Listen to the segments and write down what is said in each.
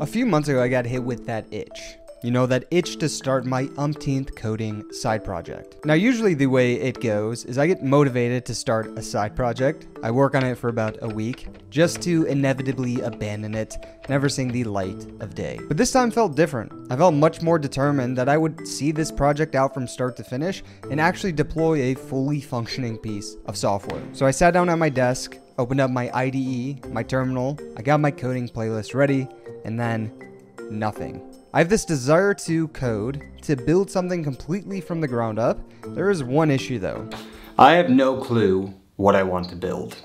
A few months ago, I got hit with that itch. You know, that itch to start my umpteenth coding side project. Now, usually the way it goes is I get motivated to start a side project. I work on it for about a week, just to inevitably abandon it, never seeing the light of day. But this time felt different. I felt much more determined that I would see this project out from start to finish and actually deploy a fully functioning piece of software. So I sat down at my desk, opened up my IDE, my terminal, I got my coding playlist ready, and then nothing. I have this desire to code, to build something completely from the ground up. There is one issue though. I have no clue what I want to build.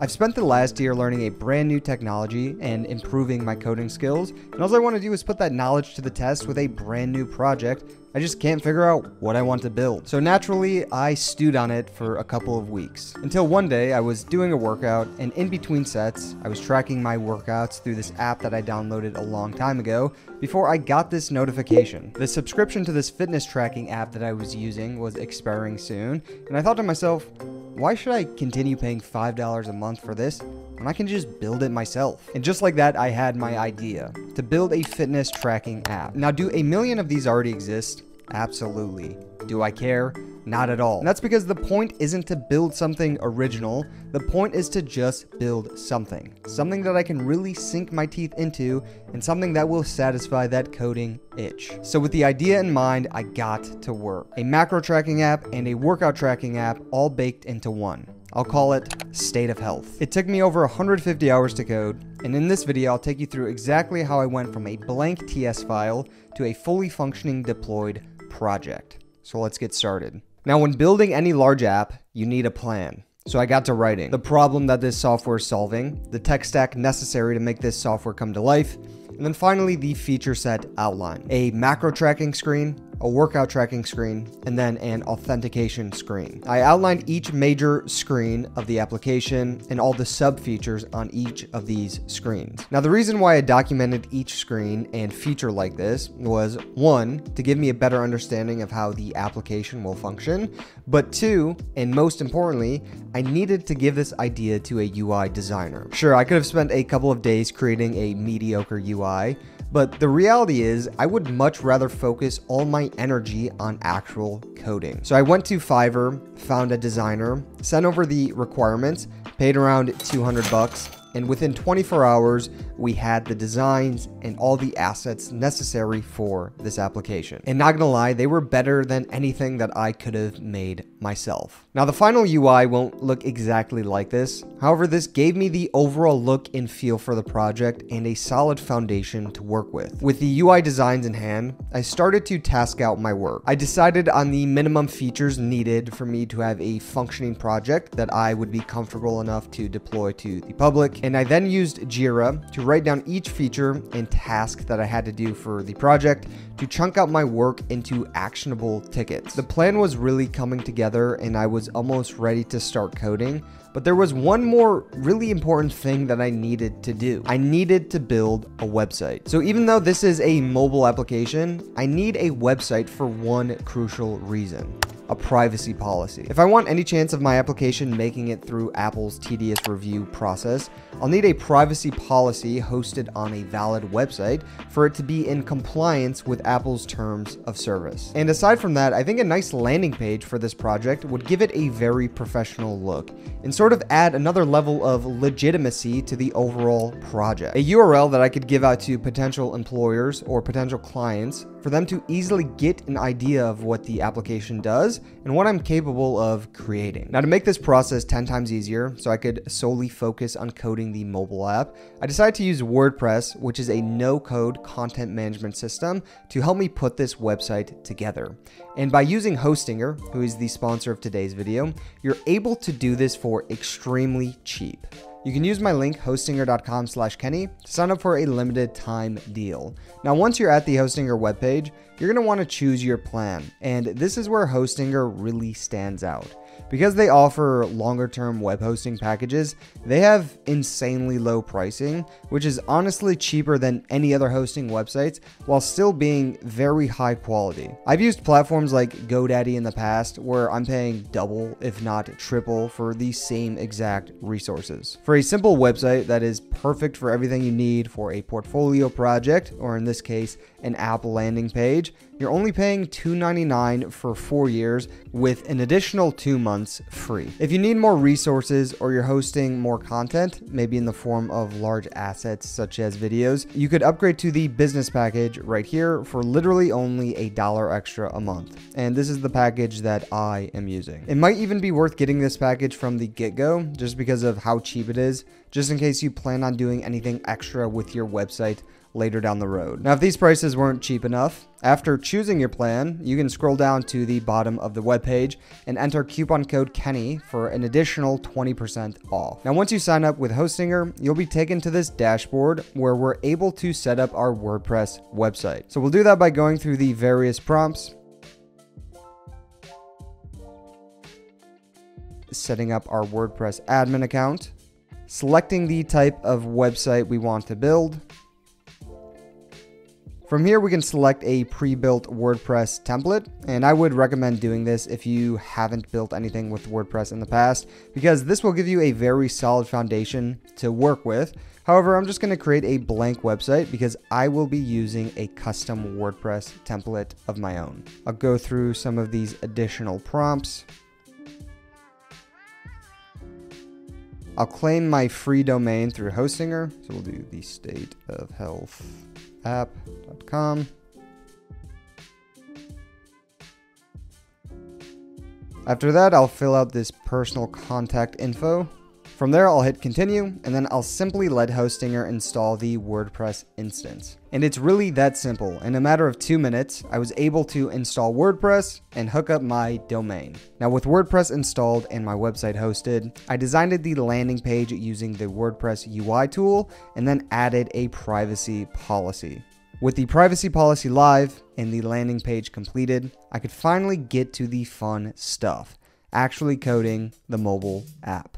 I've spent the last year learning a brand new technology and improving my coding skills, and all I want to do is put that knowledge to the test with a brand new project. I just can't figure out what I want to build. So naturally, I stewed on it for a couple of weeks, until one day I was doing a workout, and in between sets, I was tracking my workouts through this app that I downloaded a long time ago before I got this notification. The subscription to this fitness tracking app that I was using was expiring soon, and I thought to myself, why should I continue paying $5 a month for this when I can just build it myself? And just like that, I had my idea to build a fitness tracking app. Now, do a million of these already exist? Absolutely. Do I care? Not at all. And that's because the point isn't to build something original. The point is to just build something that I can really sink my teeth into and something that will satisfy that coding itch. So with the idea in mind, I got to work. A macro tracking app and a workout tracking app all baked into one. I'll call it State of Health. It took me over 150 hours to code, and in this video, I'll take you through exactly how I went from a blank TS file to a fully functioning deployed project. So let's get started. Now, when building any large app, you need a plan. So I got to writing the problem that this software is solving, the tech stack necessary to make this software come to life, and then finally the feature set outline, a macro tracking screen, a workout tracking screen, and then an authentication screen. I outlined each major screen of the application and all the sub features on each of these screens. Now, the reason why I documented each screen and feature like this was, one, to give me a better understanding of how the application will function, but two, and most importantly, I needed to give this idea to a UI designer. Sure, I could have spent a couple of days creating a mediocre UI, but the reality is I would much rather focus all my energy on actual coding. So I went to Fiverr, found a designer, sent over the requirements, paid around $200, and within 24 hours, we had the designs and all the assets necessary for this application. And not gonna lie, they were better than anything that I could have made myself. Now, the final UI won't look exactly like this. However, this gave me the overall look and feel for the project and a solid foundation to work with. With the UI designs in hand, I started to task out my work. I decided on the minimum features needed for me to have a functioning project that I would be comfortable enough to deploy to the public. And I then used Jira to write down each feature and task that I had to do for the project to chunk out my work into actionable tickets. The plan was really coming together and I was almost ready to start coding, but there was one more really important thing that I needed to do. I needed to build a website. So even though this is a mobile application, I need a website for one crucial reason: a privacy policy. If I want any chance of my application making it through Apple's tedious review process, I'll need a privacy policy hosted on a valid website for it to be in compliance with Apple's terms of service. And aside from that, I think a nice landing page for this project would give it a very professional look and sort of add another level of legitimacy to the overall project. A URL that I could give out to potential employers or potential clients for them to easily get an idea of what the application does and what I'm capable of creating. Now, to make this process 10 times easier, so I could solely focus on coding the mobile app, I decided to use WordPress, which is a no-code content management system, to help me put this website together. And by using Hostinger, who is the sponsor of today's video, you're able to do this for extremely cheap. You can use my link, hostinger.com/Kenny, to sign up for a limited time deal. Now, once you're at the Hostinger webpage, you're going to want to choose your plan, and this is where Hostinger really stands out. Because they offer longer-term web hosting packages, they have insanely low pricing, which is honestly cheaper than any other hosting websites while still being very high quality. I've used platforms like GoDaddy in the past where I'm paying double, if not triple, for the same exact resources. For a simple website that is perfect for everything you need for a portfolio project, or in this case, an app landing page, you're only paying $2.99 for 4 years with an additional 2 months free. If you need more resources or you're hosting more content, maybe in the form of large assets such as videos, you could upgrade to the business package right here for literally only $1 extra a month. And this is the package that I am using. It might even be worth getting this package from the get-go just because of how cheap it is, just in case you plan on doing anything extra with your website later down the road. Now, if these prices weren't cheap enough, after choosing your plan, you can scroll down to the bottom of the webpage and enter coupon code Kenny for an additional 20% off. Now, once you sign up with Hostinger, you'll be taken to this dashboard where we're able to set up our WordPress website. So we'll do that by going through the various prompts, setting up our WordPress admin account, selecting the type of website we want to build. From here, we can select a pre-built WordPress template, and I would recommend doing this if you haven't built anything with WordPress in the past, because this will give you a very solid foundation to work with. However, I'm just going to create a blank website because I will be using a custom WordPress template of my own. I'll go through some of these additional prompts. I'll claim my free domain through Hostinger, so we'll do thestateofhealth.com. After that, I'll fill out this personal contact info. From there, I'll hit continue, and then I'll simply let Hostinger install the WordPress instance. And it's really that simple. In a matter of 2 minutes, I was able to install WordPress and hook up my domain. Now, with WordPress installed and my website hosted, I designed the landing page using the WordPress UI tool and then added a privacy policy. With the privacy policy live and the landing page completed, I could finally get to the fun stuff, actually coding the mobile app.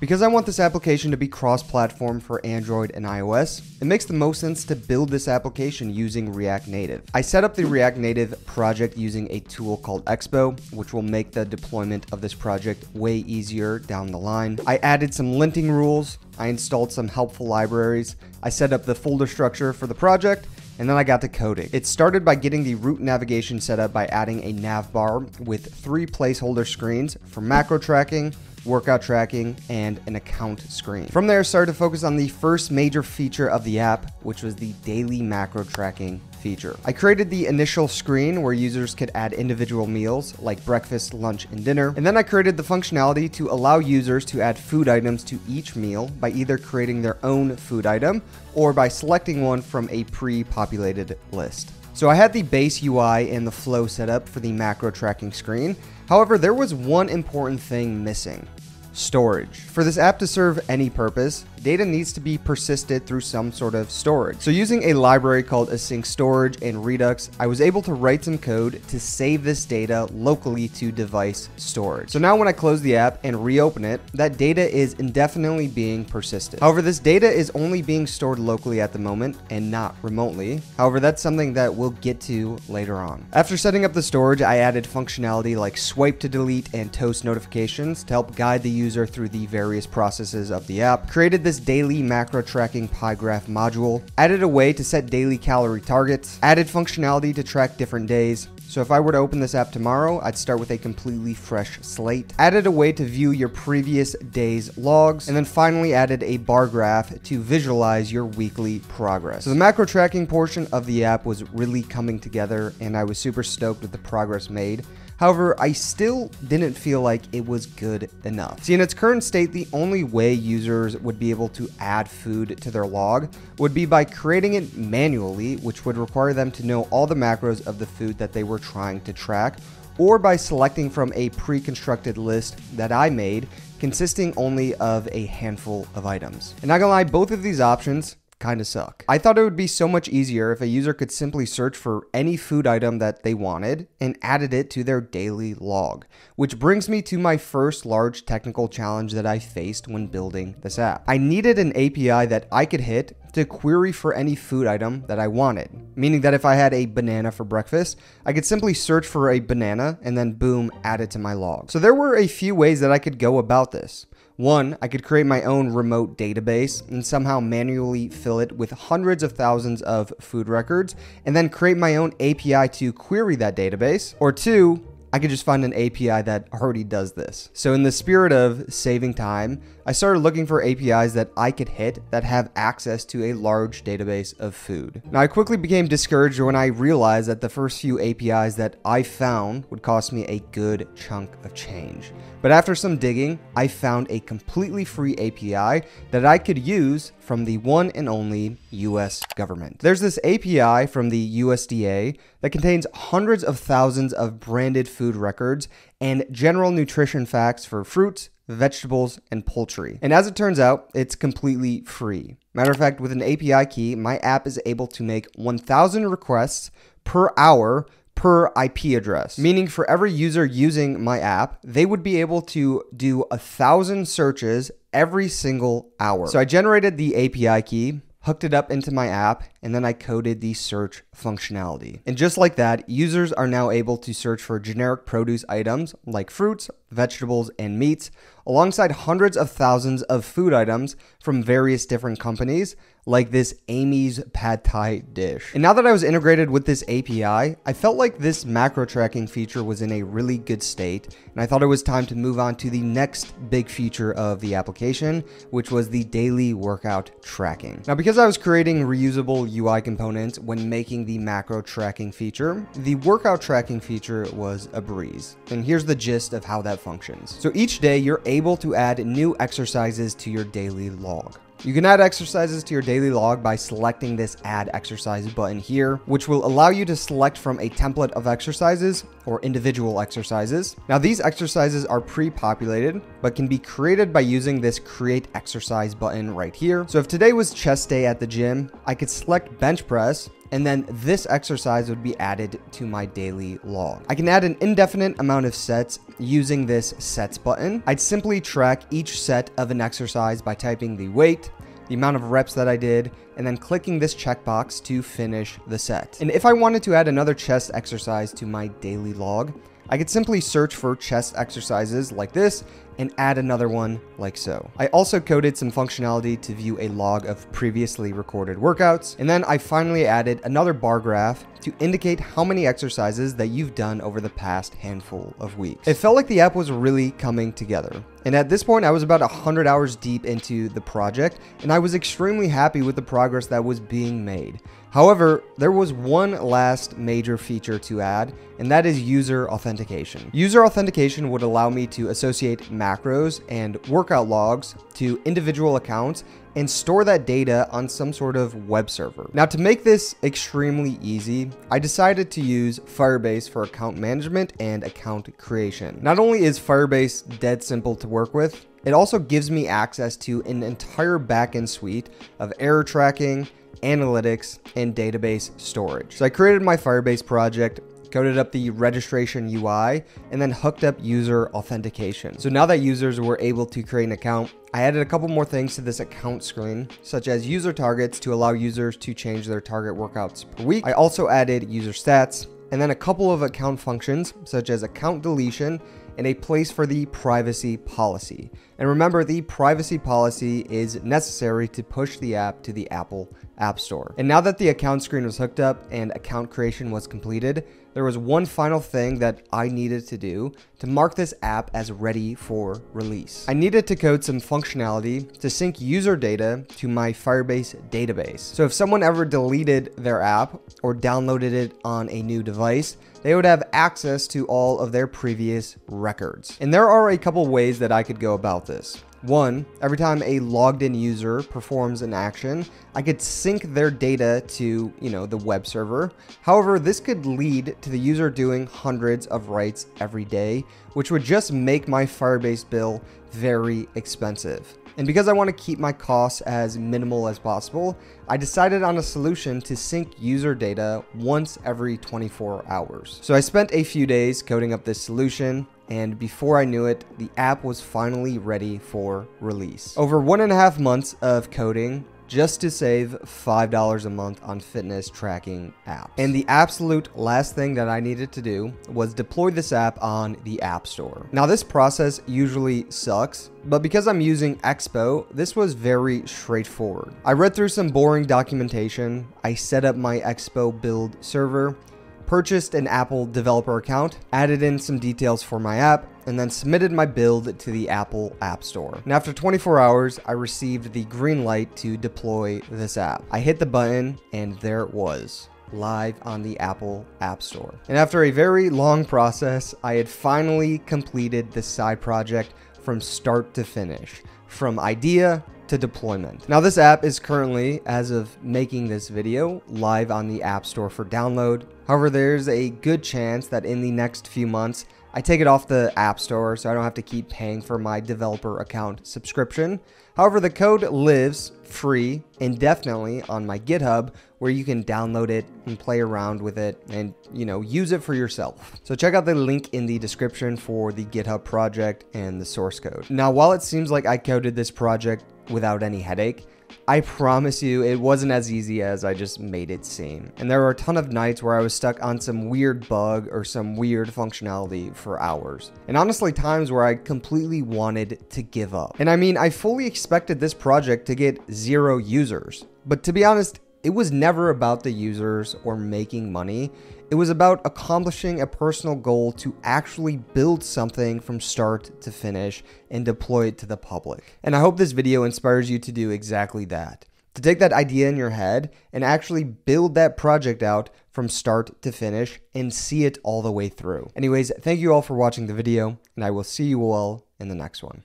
Because I want this application to be cross-platform for Android and iOS, it makes the most sense to build this application using React Native. I set up the React Native project using a tool called Expo, which will make the deployment of this project way easier down the line. I added some linting rules, I installed some helpful libraries, I set up the folder structure for the project, and then I got to coding. It started by getting the root navigation set up by adding a nav bar with 3 placeholder screens for macro tracking, workout tracking, and an account screen. From there, I started to focus on the first major feature of the app, which was the daily macro tracking feature. I created the initial screen where users could add individual meals like breakfast, lunch, and dinner. And then I created the functionality to allow users to add food items to each meal by either creating their own food item or by selecting one from a pre-populated list. So I had the base UI and the flow set up for the macro tracking screen. However, there was one important thing missing: storage. For this app to serve any purpose, data needs to be persisted through some sort of storage. So using a library called Async Storage and Redux, I was able to write some code to save this data locally to device storage. So now when I close the app and reopen it, that data is indefinitely being persisted. However, this data is only being stored locally at the moment and not remotely. However, that's something that we'll get to later on. After setting up the storage, I added functionality like swipe to delete and toast notifications to help guide the user through the various processes of the app. Created this daily macro tracking pie graph module, added a way to set daily calorie targets, added functionality to track different days. So if I were to open this app tomorrow, I'd start with a completely fresh slate. Added a way to view your previous day's logs, and then finally added a bar graph to visualize your weekly progress. So the macro tracking portion of the app was really coming together, and I was super stoked with the progress made. However, I still didn't feel like it was good enough. See, in its current state, the only way users would be able to add food to their log would be by creating it manually, which would require them to know all the macros of the food that they were trying to track, or by selecting from a pre-constructed list that I made, consisting only of a handful of items. And not gonna lie, both of these options kinda suck. I thought it would be so much easier if a user could simply search for any food item that they wanted and added it to their daily log. Which brings me to my first large technical challenge that I faced when building this app. I needed an API that I could hit to query for any food item that I wanted. Meaning that if I had a banana for breakfast, I could simply search for a banana and then boom, add it to my log. So there were a few ways that I could go about this. One, I could create my own remote database and somehow manually fill it with hundreds of thousands of food records and then create my own API to query that database. Or two, I could just find an API that already does this. So in the spirit of saving time, I started looking for APIs that I could hit that have access to a large database of food. Now I quickly became discouraged when I realized that the first few APIs that I found would cost me a good chunk of change. But after some digging, I found a completely free API that I could use from the one and only US government. There's this API from the USDA that contains hundreds of thousands of branded food records and general nutrition facts for fruits, vegetables, and poultry. And as it turns out, it's completely free. Matter of fact, with an API key, my app is able to make 1,000 requests per hour per IP address, meaning for every user using my app, they would be able to do 1,000 searches every single hour. So I generated the API key, hooked it up into my app, and then I coded the search functionality. And just like that, users are now able to search for generic produce items like fruits, vegetables, and meats, alongside hundreds of thousands of food items from various different companies, like this Amy's Pad Thai dish. And now that I was integrated with this API, I felt like this macro tracking feature was in a really good state, and I thought it was time to move on to the next big feature of the application, which was the daily workout tracking. Now, because I was creating reusable UI components when making the macro tracking feature, the workout tracking feature was a breeze. And here's the gist of how that functions. So each day, you're able to add new exercises to your daily log. You can add exercises to your daily log by selecting this add exercise button here, which will allow you to select from a template of exercises or individual exercises. Now these exercises are pre-populated, but can be created by using this create exercise button right here. So if today was chest day at the gym, I could select bench press, and then this exercise would be added to my daily log. I can add an indefinite amount of sets using this sets button. I'd simply track each set of an exercise by typing the weight, the amount of reps that I did, and then clicking this checkbox to finish the set. And if I wanted to add another chest exercise to my daily log, I could simply search for chest exercises like this and add another one like so. I also coded some functionality to view a log of previously recorded workouts. And then I finally added another bar graph to indicate how many exercises that you've done over the past handful of weeks. It felt like the app was really coming together. And at this point, I was about 100 hours deep into the project, and I was extremely happy with the progress that was being made. However, there was one last major feature to add, and that is user authentication. User authentication would allow me to associate macros and workout logs to individual accounts and store that data on some sort of web server. Now, to make this extremely easy, I decided to use Firebase for account management and account creation. Not only is Firebase dead simple to work with, it also gives me access to an entire backend suite of error tracking, analytics, and database storage. So I created my Firebase project, coded up the registration UI, and then hooked up user authentication. So now that users were able to create an account, I added a couple more things to this account screen, such as user targets to allow users to change their target workouts per week. I also added user stats, and then a couple of account functions, such as account deletion, and a place for the privacy policy. And remember, the privacy policy is necessary to push the app to the Apple App Store. And now that the account screen was hooked up and account creation was completed, there was one final thing that I needed to do to mark this app as ready for release. I needed to code some functionality to sync user data to my Firebase database. So if someone ever deleted their app or downloaded it on a new device, they would have access to all of their previous records. And there are a couple ways that I could go about this. One, every time a logged in user performs an action, I could sync their data to, the web server. However, this could lead to the user doing hundreds of writes every day, which would just make my Firebase bill very expensive. And because I want to keep my costs as minimal as possible, I decided on a solution to sync user data once every 24 hours. So I spent a few days coding up this solution, and before I knew it, the app was finally ready for release. Over 1.5 months of coding, just to save $5 a month on fitness tracking apps. And the absolute last thing that I needed to do was deploy this app on the App Store. Now, this process usually sucks, but because I'm using Expo, this was very straightforward. I read through some boring documentation, I set up my Expo build server, purchased an Apple developer account, added in some details for my app, and then submitted my build to the Apple App Store. And after 24 hours, I received the green light to deploy this app. I hit the button, and there it was, live on the Apple App Store. And after a very long process, I had finally completed this side project from start to finish, from idea to deployment. Now, this app is currently, as of making this video, live on the App Store for download. However, there's a good chance that in the next few months, I take it off the App Store so I don't have to keep paying for my developer account subscription. However, the code lives free indefinitely on my GitHub, where you can download it and play around with it and, you know, use it for yourself. So check out the link in the description for the GitHub project and the source code. Now, while it seems like I coded this project without any headache, I promise you it wasn't as easy as I just made it seem. And there were a ton of nights where I was stuck on some weird bug or some weird functionality for hours. And honestly, times where I completely wanted to give up. And I mean, I fully expected this project to get 0 users. But to be honest, it was never about the users or making money. It was about accomplishing a personal goal to actually build something from start to finish and deploy it to the public. And I hope this video inspires you to do exactly that. To take that idea in your head and actually build that project out from start to finish and see it all the way through. Anyways, thank you all for watching the video, and I will see you all in the next one.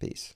Peace.